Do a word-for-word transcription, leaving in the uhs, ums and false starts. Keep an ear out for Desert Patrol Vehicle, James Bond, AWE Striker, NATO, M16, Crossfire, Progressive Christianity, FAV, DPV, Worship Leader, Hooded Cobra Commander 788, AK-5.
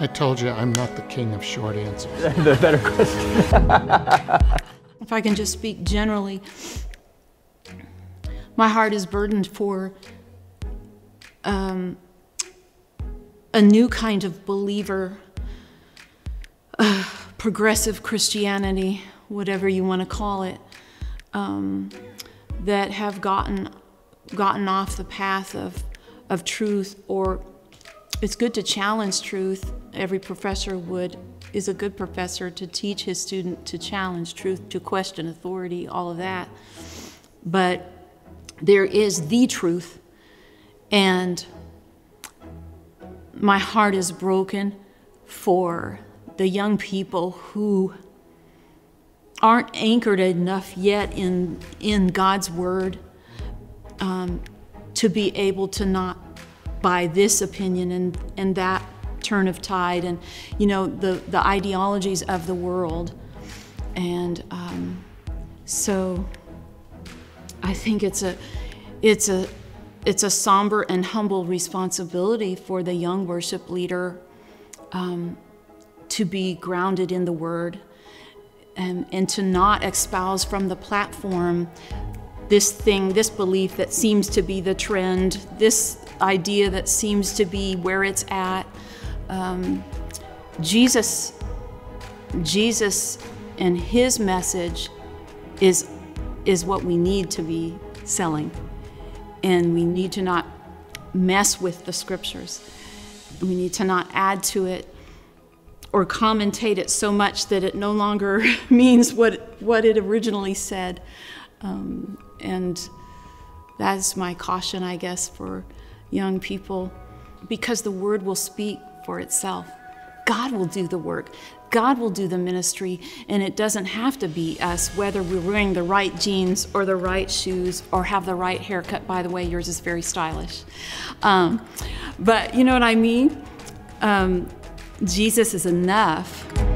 I told you I'm not the king of short answers. The better question. If I can just speak generally, my heart is burdened for um, a new kind of believer, uh, progressive Christianity, whatever you want to call it, um, that have gotten gotten off the path of of truth. Or it's good to challenge truth. Every professor would, is a good professor to teach his student to challenge truth, to question authority, all of that. But there is the truth, and my heart is broken for the young people who aren't anchored enough yet in, in God's word um, to be able to not buy this opinion and, and that turn of tide, and you know, the, the ideologies of the world. And um, so I think it's a, it's, a, it's a somber and humble responsibility for the young worship leader um, to be grounded in the word and, and to not espouse from the platform this thing, this belief that seems to be the trend, this idea that seems to be where it's at. Um, Jesus, Jesus and his message is, is what we need to be selling. And we need to not mess with the scriptures. We need to not add to it or commentate it so much that it no longer means what, what it originally said. Um, and that's my caution, I guess, for young people, because the word will speak for itself. God will do the work. God will do the ministry, and it doesn't have to be us, whether we're wearing the right jeans or the right shoes or have the right haircut. By the way, yours is very stylish. Um, but you know what I mean? Um, Jesus is enough.